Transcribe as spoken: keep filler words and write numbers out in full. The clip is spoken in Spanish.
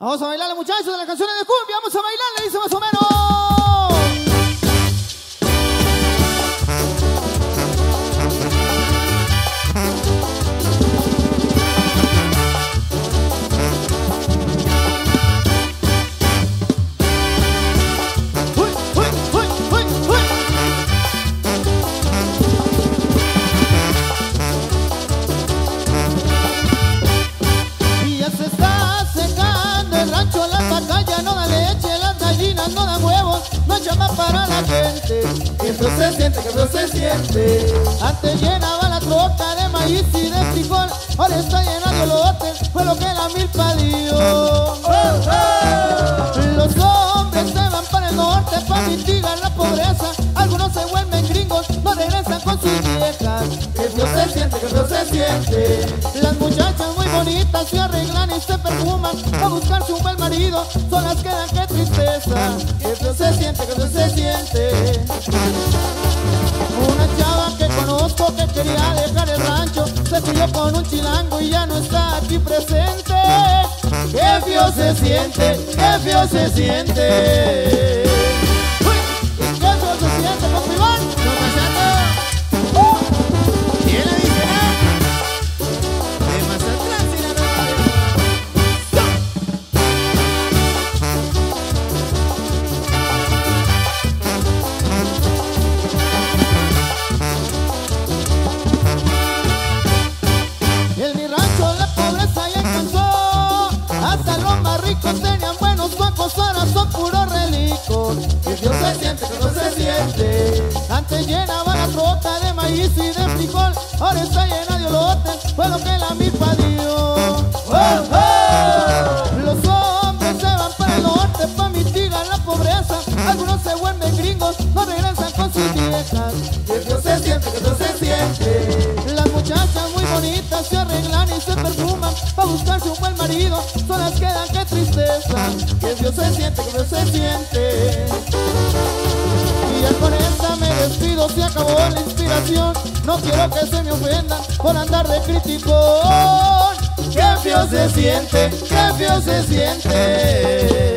Vamos a bailarle, muchachos, de las canciones de cumbia. Vamos a bailarle, dice más o menos. Uy, uy, uy, uy, uy. Y ya se está secando el rancho, la pacaya no da leche, las gallinas no dan huevos, no llama para la gente. Que frío se siente, que frío se siente. Antes llenaba la troca de maíz y de frijol, ahora está llenando lotes, fue lo que la milpa dio. Oh, oh. Los hombres se van para el norte para mitigar la pobreza, algunos se vuelven gringos, no regresan con sus viejas. Que frío se siente, que frío se siente. Las muchachas muy bonitas se arreglan y se perfuman, a buscarse un buen marido, solas quedan, qué tristeza. Que frío se siente, que frío se siente. Una chava que conozco que quería dejar el rancho, se pilló con un chilango y ya no está aquí presente. Qué frío se siente, qué frío se siente. Tenían buenos cuacos, ahora son puros relicos. Que Dios se siente, que no se siente. Antes llenaba la trota de maíz y de frijol, ahora está llena de olotes, fue lo que la milpa dio. Oh, oh. Los hombres se van para el norte para mitigar la pobreza, algunos se vuelven gringos, no regresan con sus viejas. Que Dios se siente, que no se siente. Las muchachas muy bonitas se arreglan y se perfuman para buscarse un buen marido, solas quedan, qué tristeza. Que Dios se siente, que Dios se siente. Y ya con esta me despido, se acabó la inspiración. No quiero que se me ofendan por andar de criticón. Que feo se siente, que feo se siente.